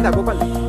anda, Gopal.